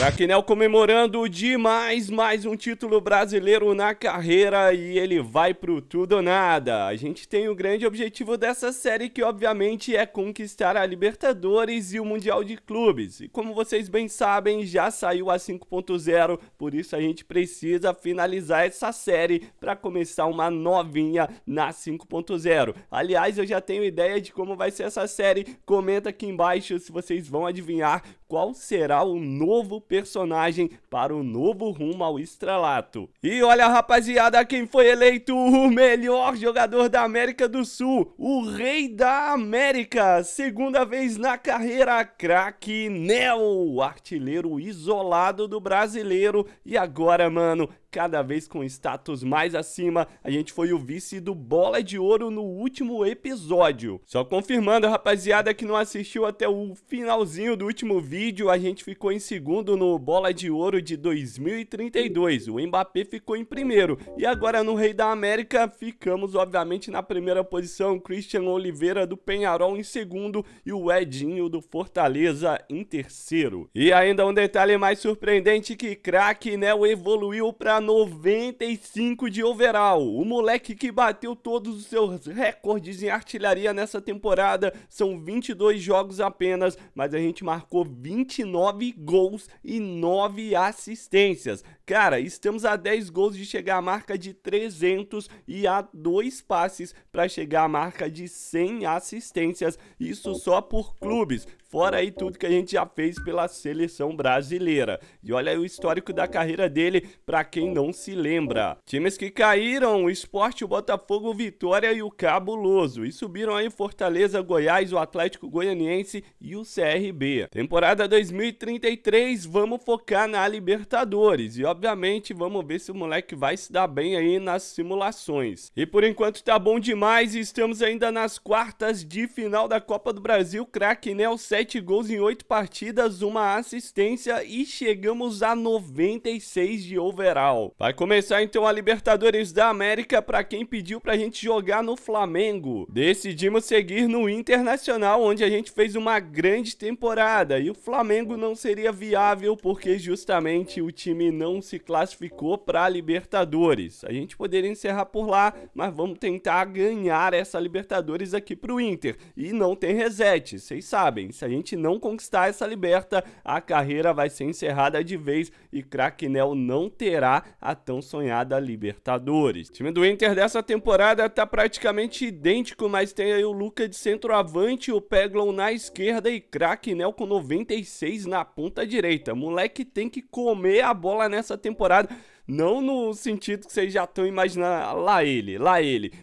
Craque Nel comemorando demais mais um título brasileiro na carreira e ele vai pro tudo ou nada. A gente tem o grande objetivo dessa série que obviamente é conquistar a Libertadores e o Mundial de Clubes. E como vocês bem sabem, já saiu a 5.0, por isso a gente precisa finalizar essa série para começar uma novinha na 5.0. Aliás, eu já tenho ideia de como vai ser essa série. Comenta aqui embaixo se vocês vão adivinhar qual será o novo personagem para o novo Rumo ao Estrelato. E olha, rapaziada, quem foi eleito o melhor jogador da América do Sul, o Rei da América, segunda vez na carreira, Craque Nel, artilheiro isolado do brasileiro. E agora, mano, cada vez com status mais acima, a gente foi o vice do Bola de Ouro no último episódio. Só confirmando, rapaziada, que não assistiu até o finalzinho do último vídeo, a gente ficou em segundo no Bola de Ouro de 2032, o Mbappé ficou em primeiro, e agora no Rei da América ficamos obviamente na primeira posição, Christian Oliveira do Penharol em segundo e o Edinho do Fortaleza em terceiro. E ainda um detalhe mais surpreendente, que Craque Nel evoluiu para 95 de overall. O moleque que bateu todos os seus recordes em artilharia nessa temporada. São 22 jogos apenas, mas a gente marcou 29 gols e 9 assistências. Cara, estamos a 10 gols de chegar à marca de 300 e a 2 passes para chegar à marca de 100 assistências. Isso só por clubes. Fora aí tudo que a gente já fez pela seleção brasileira. E olha aí o histórico da carreira dele, pra quem não se lembra. Times que caíram, o Sport, o Botafogo, o Vitória e o Cabuloso. E subiram aí Fortaleza, Goiás, o Atlético Goianiense e o CRB. Temporada 2033, vamos focar na Libertadores. E obviamente vamos ver se o moleque vai se dar bem aí nas simulações. E por enquanto tá bom demais, estamos ainda nas quartas de final da Copa do Brasil. Craque Nel, 7 gols em 8 partidas, 1 assistência e chegamos a 96 de overall. Vai começar então a Libertadores da América para quem pediu pra gente jogar no Flamengo. Decidimos seguir no Internacional, onde a gente fez uma grande temporada e o Flamengo não seria viável porque justamente o time não se classificou pra Libertadores. A gente poderia encerrar por lá, mas vamos tentar ganhar essa Libertadores aqui pro Inter. E não tem reset, vocês sabem. Se a gente não conquistar essa Liberta, a carreira vai ser encerrada de vez e Craque Nel não terá a tão sonhada Libertadores. O time do Inter dessa temporada tá praticamente idêntico, mas tem aí o Lucas de centroavante, o Peglon na esquerda e Craque Nel com 96 na ponta direita. Moleque tem que comer a bola nessa temporada. Não no sentido que vocês já estão imaginando, lá ele,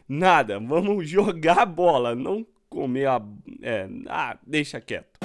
nada, vamos jogar a bola, não comer a... deixa quieto.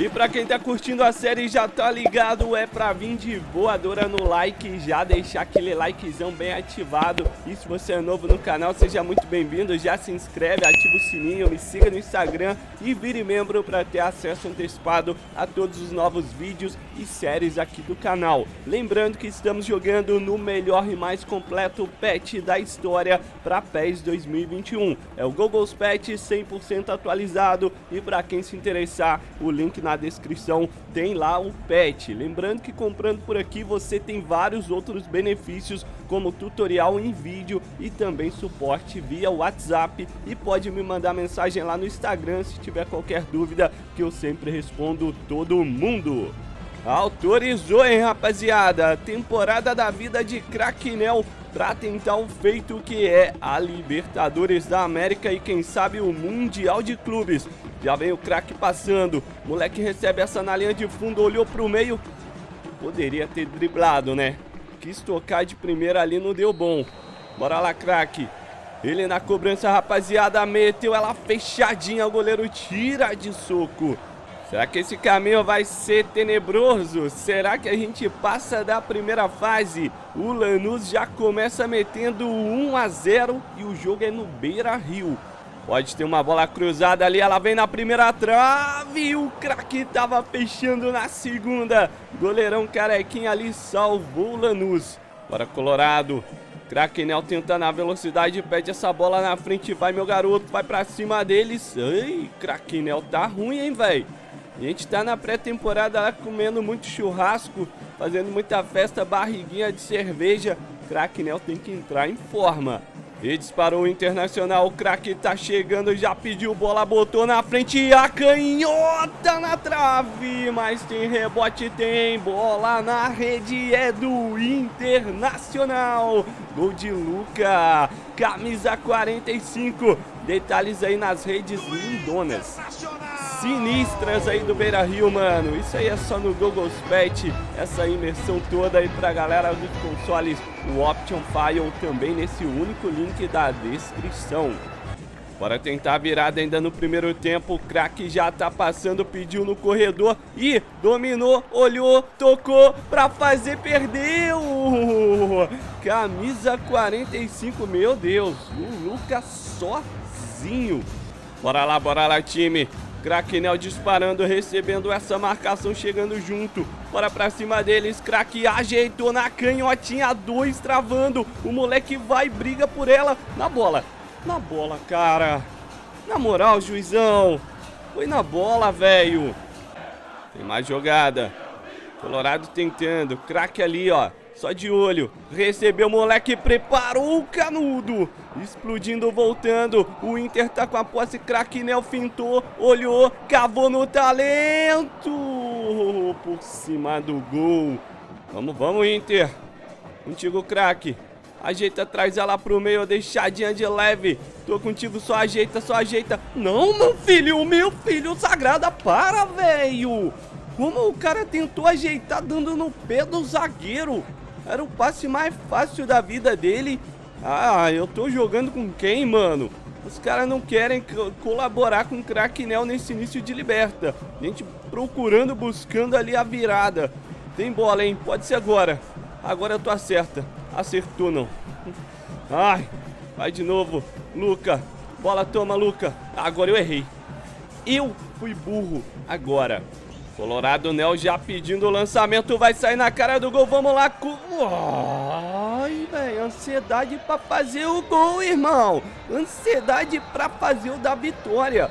E pra quem tá curtindo a série já tá ligado, é pra vir de voadora no like, já deixar aquele likezão bem ativado. E se você é novo no canal, seja muito bem-vindo, já se inscreve, ativa o sininho, me siga no Instagram e vire membro pra ter acesso antecipado a todos os novos vídeos e séries aqui do canal. Lembrando que estamos jogando no melhor e mais completo patch da história pra PES 2021. É o Google's Patch 100% atualizado e pra quem se interessar, o link na descrição tem lá o patch. Lembrando que comprando por aqui você tem vários outros benefícios, como tutorial em vídeo e também suporte via WhatsApp. E pode me mandar mensagem lá no Instagram se tiver qualquer dúvida, que eu sempre respondo todo mundo. Autorizou, hein, rapaziada? Temporada da vida de Craque Nel pra tentar o feito que é a Libertadores da América e quem sabe o Mundial de Clubes. Já vem o craque passando, moleque recebe essa na linha de fundo, olhou pro meio, poderia ter driblado, né? Quis tocar de primeira ali, não deu bom. Bora lá, craque. Ele na cobrança, rapaziada, meteu ela fechadinha, o goleiro tira de soco. Será que esse caminho vai ser tenebroso? Será que a gente passa da primeira fase? O Lanús já começa metendo 1 a 0 e o jogo é no Beira Rio. Pode ter uma bola cruzada ali, ela vem na primeira trave, o craque tava fechando na segunda. Goleirão carequinha ali salvou o Lanús. Bora Colorado, Craque Nel tenta na velocidade, pede essa bola na frente, vai meu garoto, vai pra cima deles. Ai, Craque Nel tá ruim, hein, velho. A gente tá na pré-temporada lá comendo muito churrasco, fazendo muita festa, barriguinha de cerveja. Craque Nel tem que entrar em forma. E disparou o Internacional, o Craque tá chegando, já pediu bola, botou na frente e a canhota na trave, mas tem rebote, tem bola na rede, é do Internacional, gol de Lucas, camisa 45, detalhes aí nas redes lindonas, sinistras aí do Beira Rio, mano, isso aí é só no Google's Patch, essa imersão toda aí pra galera dos consoles, o Option File também nesse único link da descrição. Bora tentar a virada ainda no primeiro tempo, o Craque já tá passando, pediu no corredor e dominou, olhou, tocou pra fazer, perdeu! Camisa 45, meu Deus, o Lucas sozinho. Bora lá time! Craque Nel disparando, recebendo essa marcação, chegando junto. Bora pra cima deles, Craque ajeitou na canhotinha, dois travando. O moleque vai, briga por ela. Na bola, cara. Na moral, juizão. Foi na bola, velho. Tem mais jogada. Colorado tentando, Craque ali, ó. Só de olho, recebeu o moleque, preparou o canudo, explodindo, voltando, o Inter tá com a posse, Craque Nel fintou, olhou, cavou no talento, por cima do gol, vamos, vamos Inter, contigo Craque, ajeita atrás ela pro meio, deixadinha de leve, tô contigo, só ajeita, não meu filho sagrada, para velho, como o cara tentou ajeitar dando no pé do zagueiro. Era o passe mais fácil da vida dele. Ah, eu tô jogando com quem, mano? Os caras não querem colaborar com o Craque Nel nesse início de Liberta. A gente procurando, buscando ali a virada. Tem bola, hein? Pode ser agora. Agora eu tô acerta. Acertou, não. Ai, vai de novo. Luca. Bola, toma, Luca. Agora eu errei. Eu fui burro agora. Colorado Nel já pedindo o lançamento, vai sair na cara do gol, vamos lá. Ai, velho, ansiedade pra fazer o gol, irmão. Ansiedade pra fazer o da vitória.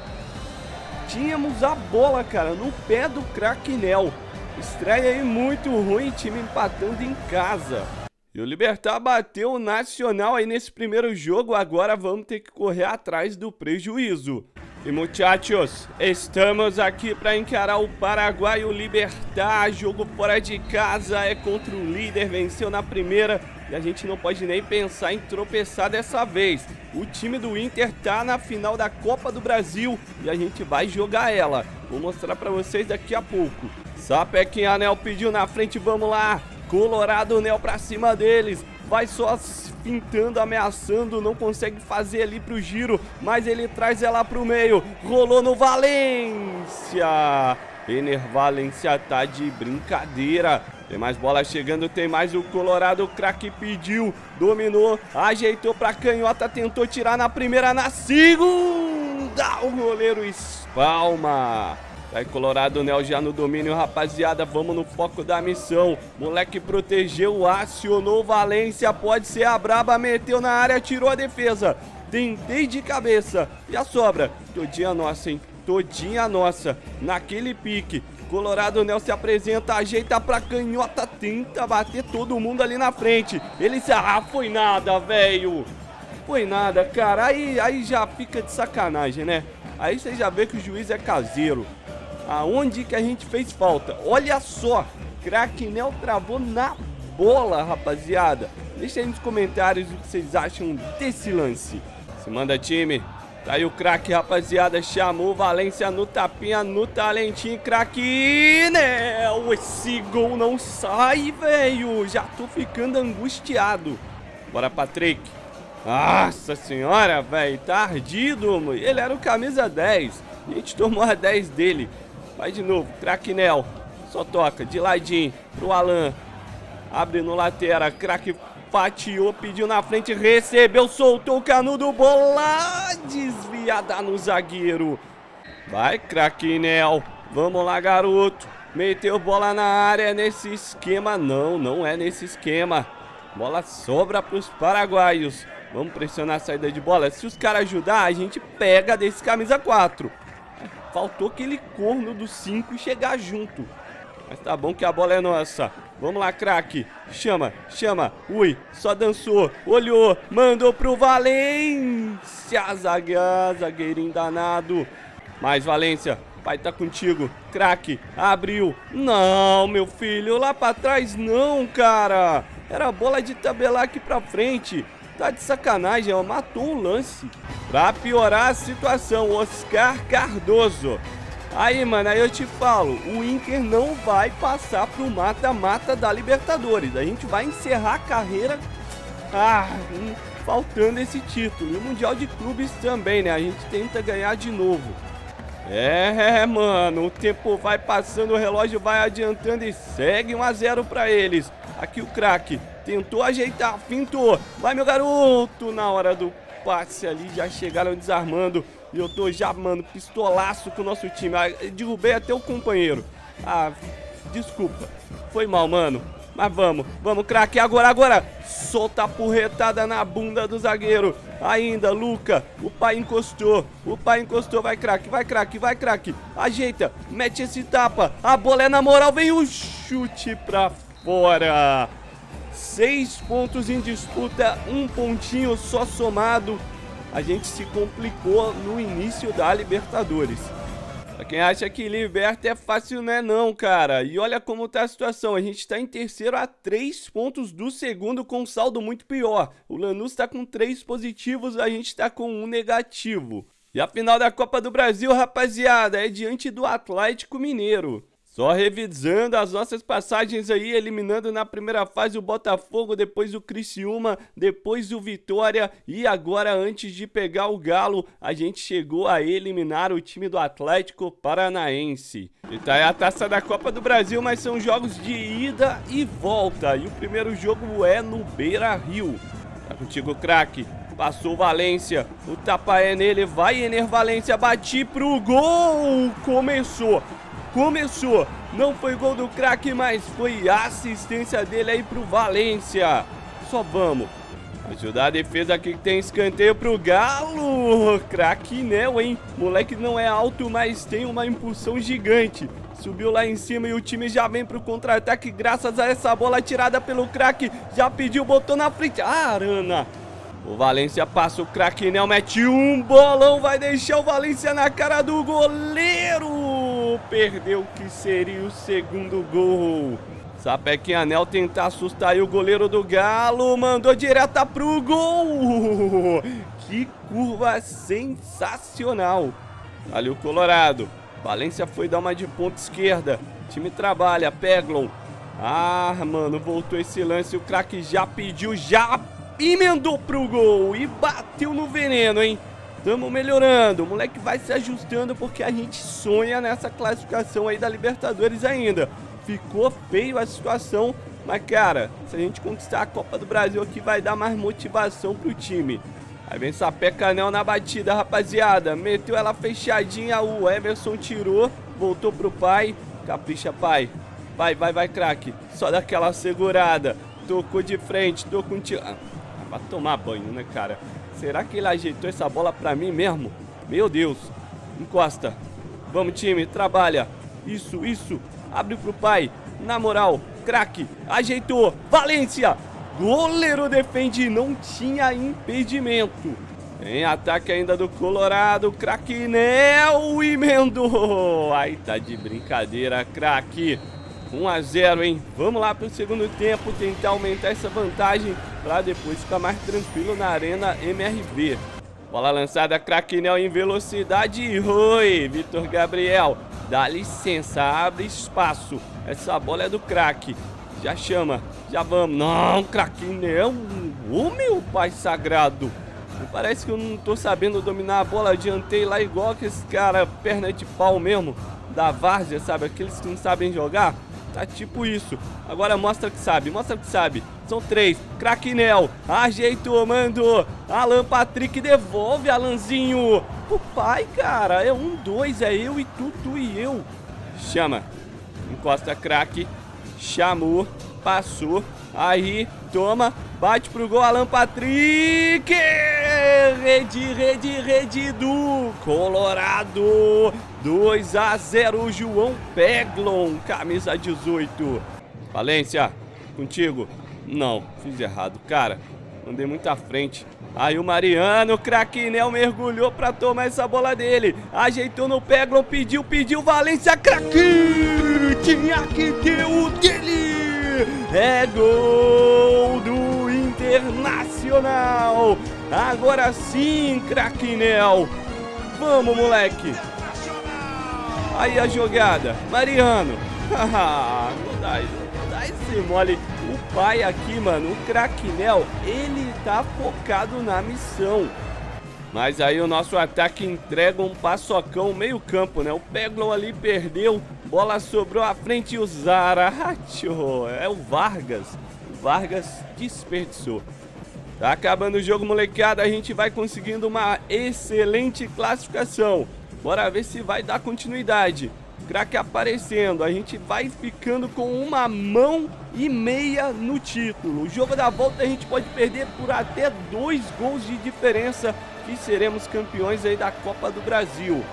Tínhamos a bola, cara, no pé do Craque Nel. Estreia aí muito ruim, time empatando em casa. E o Libertad bateu o Nacional aí nesse primeiro jogo, agora vamos ter que correr atrás do prejuízo. E muchachos, estamos aqui para encarar o Paraguai, o Libertad, jogo fora de casa, é contra o líder, venceu na primeira e a gente não pode nem pensar em tropeçar dessa vez. O time do Inter tá na final da Copa do Brasil e a gente vai jogar ela, vou mostrar para vocês daqui a pouco. Sapequinha Nel pediu na frente, vamos lá, Colorado Nel para cima deles. Vai só pintando, ameaçando, não consegue fazer ali pro giro, mas ele traz ela pro meio, rolou no Valência. Enner Valencia tá de brincadeira, tem mais bola chegando, tem mais o Colorado, o Craque pediu, dominou, ajeitou pra canhota, tentou tirar na primeira, na segunda, o goleiro espalma. Tá aí Colorado Nel já no domínio, rapaziada, vamos no foco da missão. Moleque protegeu, acionou Valência, pode ser a braba, meteu na área, tirou a defesa. Tentei de cabeça, e a sobra, todinha nossa, hein, todinha nossa, naquele pique. Colorado Nel se apresenta, ajeita pra canhota, tenta bater todo mundo ali na frente. Ele se... Ah, foi nada, velho. Foi nada, cara, aí já fica de sacanagem, né? Aí você já vê que o juiz é caseiro. Aonde que a gente fez falta? Olha só, Craque Nel travou na bola, rapaziada. Deixa aí nos comentários o que vocês acham desse lance. Se manda time. Tá aí o Craque, rapaziada, chamou Valência no tapinha, no talentinho, Craque Nel. Esse gol não sai, velho. Já tô ficando angustiado. Bora, Patrick. Nossa senhora, velho, tá ardido, mano. Ele era o camisa 10. A gente tomou a 10 dele. Vai de novo, Craque Nel. Só toca, de ladinho, pro Alan. Abre no lateral, Craque fatiou, pediu na frente, recebeu, soltou o canudo, bola desviada no zagueiro. Vai, Craque Nel. Vamos lá, garoto. Meteu bola na área, nesse esquema. Não, não é nesse esquema. Bola sobra para os paraguaios. Vamos pressionar a saída de bola. Se os caras ajudar, a gente pega desse camisa 4. Faltou aquele corno do 5 chegar junto. Mas tá bom que a bola é nossa. Vamos lá, craque. Chama, chama. Ui, só dançou, olhou, mandou pro Valência. Zagueirinho danado. Mais Valência, pai tá contigo. Craque, abriu. Não, meu filho, lá pra trás não, cara. Era bola de tabelar aqui pra frente. Tá de sacanagem, ó. Matou o lance. Pra piorar a situação, Oscar Cardoso. Aí, mano, aí eu te falo, o Inter não vai passar pro mata-mata da Libertadores. A gente vai encerrar a carreira faltando esse título. E o Mundial de Clubes também, né? A gente tenta ganhar de novo. É, mano, o tempo vai passando, o relógio vai adiantando e segue 1 a 0 pra eles. Aqui o craque tentou ajeitar, fintou. Vai, meu garoto, na hora do passe ali, já chegaram desarmando. E eu tô já, mano, pistolaço com o nosso time. Derrubei até o companheiro. Ah, desculpa. Foi mal, mano. Mas vamos, vamos, craque. Agora. Solta a porretada na bunda do zagueiro. Ainda, Lucas. O pai encostou. Vai, craque. Ajeita. Mete esse tapa. A bola é na moral. Vem o chute pra fora. 6 pontos em disputa. 1 pontinho só somado. A gente se complicou no início da Libertadores. Pra quem acha que Liberta é fácil, não é não, cara. E olha como tá a situação. A gente tá em terceiro a 3 pontos do segundo com um saldo muito pior. O Lanús tá com 3 positivos, a gente tá com 1 negativo. E a final da Copa do Brasil, rapaziada, é diante do Atlético Mineiro. Só revisando as nossas passagens aí, eliminando na primeira fase o Botafogo, depois o Criciúma, depois o Vitória e agora, antes de pegar o Galo, a gente chegou a eliminar o time do Atlético Paranaense. E tá aí a taça da Copa do Brasil, mas são jogos de ida e volta. E o primeiro jogo é no Beira Rio. Tá contigo, craque. Passou o Valência, o tapa é nele, vai Enner Valencia, bati pro gol, começou, não foi gol do craque, mas foi assistência dele aí pro Valência. Só vamos ajudar a defesa aqui que tem escanteio pro Galo. Craque Nel, hein? Moleque não é alto, mas tem uma impulsão gigante. Subiu lá em cima e o time já vem pro contra-ataque graças a essa bola tirada pelo craque. Já pediu, botou na frente. Arana. O Valência passa o Craque Nel, mete um bolão, vai deixar o Valência na cara do goleiro. Perdeu o que seria o segundo gol. Sapequinha Nel tentar assustar aí o goleiro do Galo, mandou direta pro gol. Que curva sensacional. Ali o Colorado. Valência foi dar uma de ponta esquerda. O time trabalha, Peglon. Ah, mano, voltou esse lance, o craque já pediu, já emendou pro gol e bateu no veneno, hein? Tamo melhorando, o moleque vai se ajustando porque a gente sonha nessa classificação aí da Libertadores ainda. Ficou feio a situação, mas cara, se a gente conquistar a Copa do Brasil aqui vai dar mais motivação pro time. Aí vem Sapeca Nel na batida, rapaziada, meteu ela fechadinha, o Emerson tirou, voltou pro pai, capricha pai, vai craque, só daquela segurada, tocou de frente, tô com tiro. Vai tomar banho, né, cara? Será que ele ajeitou essa bola pra mim mesmo? Meu Deus. Encosta. Vamos, time. Trabalha. Isso. Abre pro pai. Na moral. Craque. Ajeitou. Valência. Goleiro defende. Não tinha impedimento. Tem ataque ainda do Colorado. Craque Nel. Emendou. Ai, tá de brincadeira, craque. 1 a 0, hein? Vamos lá pro segundo tempo tentar aumentar essa vantagem pra depois ficar mais tranquilo na Arena MRV. Bola lançada, Craque Nel em velocidade. Oi, Vitor Gabriel. Dá licença, abre espaço. Essa bola é do craque. Já chama, já vamos. Não, Craque Nel. Ô, meu pai sagrado. Parece que eu não tô sabendo dominar a bola. Adiantei lá igual que esse cara, perna de pau mesmo, da várzea, sabe? Aqueles que não sabem jogar. Tá tipo isso. Agora mostra que sabe. São 3. Craque Nel. Ajeitou, mandou. Alan Patrick devolve, Alanzinho. O pai, cara. É 1, 2. É eu e tu e eu. Chama. Encosta, craque. Chamou. Passou. Aí. Toma. Bate pro gol, Alan Patrick. Rede do Colorado. 2-0, João Peglon, camisa 18. Valência, contigo. Não, fiz errado, cara. Andei muito à frente. Aí o Mariano, Craque Nel mergulhou pra tomar essa bola dele. Ajeitou no Peglon, pediu, Valência, Craque! Tinha que ter o dele! É gol do Internacional! Agora sim, Craque Nel! Vamos, moleque! Aí a jogada, Mariano! Não dá esse mole! O pai aqui, mano, o Craque Nel, ele tá focado na missão. Mas aí o nosso ataque entrega um paçocão, meio campo, né? O Peglon ali perdeu, bola sobrou à frente e o Zaratio, é o Vargas. O Vargas desperdiçou. Tá acabando o jogo, molecada, a gente vai conseguindo uma excelente classificação. Bora ver se vai dar continuidade. Craque aparecendo, a gente vai ficando com uma mão e meia no título. O jogo da volta a gente pode perder por até 2 gols de diferença e seremos campeões aí da Copa do Brasil.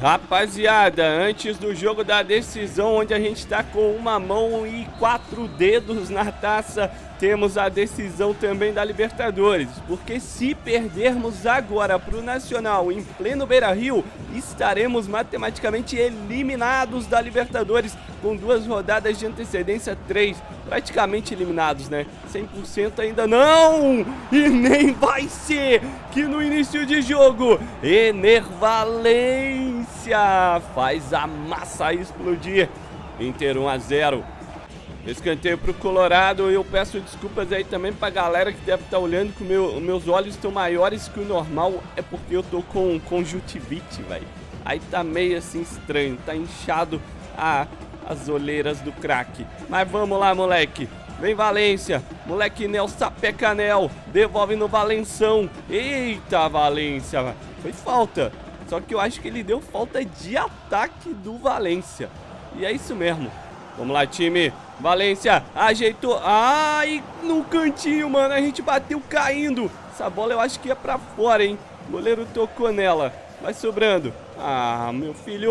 Rapaziada, antes do jogo da decisão, onde a gente tá com uma mão e 4 dedos na taça, temos a decisão também da Libertadores, porque se perdermos agora pro Nacional em pleno Beira Rio, estaremos matematicamente eliminados da Libertadores com 2 rodadas de antecedência, 3, praticamente eliminados, né? 100% ainda não! E nem vai ser que no início de jogo, Enner Valencia faz a massa explodir. Inter 1-0. Escanteio pro Colorado. Eu peço desculpas aí também pra galera que deve estar olhando que meus olhos estão maiores que o normal. É porque eu tô com conjuntivite, velho. Aí tá meio assim estranho, tá inchado as olheiras do craque. Mas vamos lá, moleque. Vem Valência, moleque Nel, sapeca Nel, devolve no Valenção. Eita, Valência, foi falta. Só que eu acho que ele deu falta de ataque do Valência. E é isso mesmo. Vamos lá, time. Valência ajeitou. Ai, no cantinho, mano. A gente bateu caindo. Essa bola eu acho que ia pra fora, hein. O goleiro tocou nela. Vai sobrando. Ah, meu filho.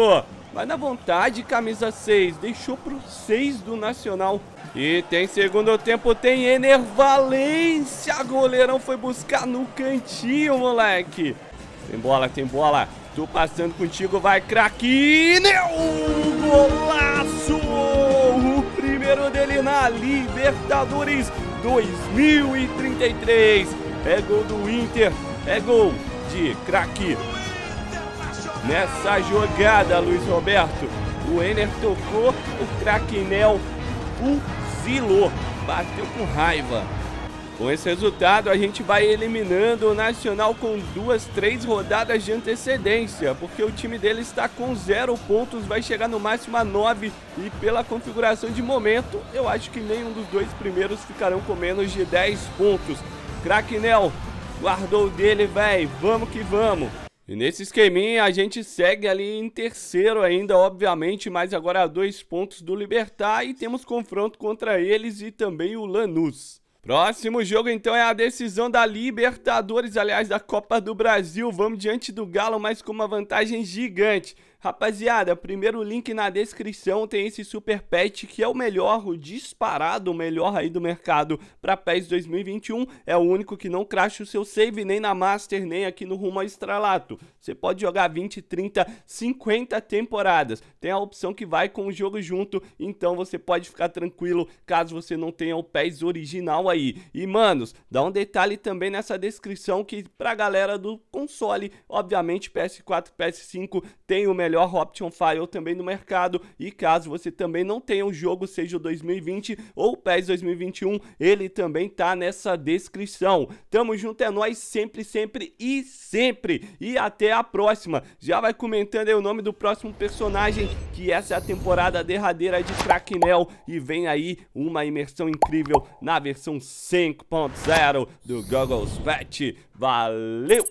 Vai na vontade, camisa 6. Deixou pro 6 do Nacional. E tem segundo tempo. Tem Enner Valencia. Goleirão foi buscar no cantinho, moleque. Tem bola, tem bola. Tô passando contigo. Vai, Craque Nel. Golaço. O primeiro dele na Libertadores 2033. É gol do Inter. É gol de Craque. Nessa jogada, Luiz Roberto, o Enner tocou, o Craque Nel fuzilou, bateu com raiva. Com esse resultado, a gente vai eliminando o Nacional com 2, 3 rodadas de antecedência, porque o time dele está com 0 pontos, vai chegar no máximo a 9, e pela configuração de momento, eu acho que nenhum dos 2 primeiros ficarão com menos de 10 pontos. Craque Nel guardou o dele, véi, vamos que vamos. E nesse esqueminha a gente segue ali em terceiro ainda, obviamente, mas agora a 2 pontos do Libertad e temos confronto contra eles e também o Lanús. Próximo jogo então é a decisão da Libertadores, aliás da Copa do Brasil. Vamos diante do Galo, mas com uma vantagem gigante. Rapaziada, primeiro link na descrição tem esse super patch que é o melhor, o disparado, o melhor aí do mercado para PES 2021. É o único que não crasha o seu save nem na Master, nem aqui no Rumo ao Estrelato. Você pode jogar 20, 30, 50 temporadas. Tem a opção que vai com o jogo junto, então você pode ficar tranquilo caso você não tenha o PES original aí. E manos, dá um detalhe também nessa descrição que pra galera do console, obviamente PS4, PS5 tem o melhor option file também no mercado, e caso você também não tenha um jogo, seja o 2020 ou o PES 2021, ele também tá nessa descrição. Tamo junto, é nóis, sempre, sempre e sempre, e até a próxima. Já vai comentando aí o nome do próximo personagem, que essa é a temporada derradeira de Craque Nel, e vem aí uma imersão incrível na versão 5.0 do Google's Patch. Valeu!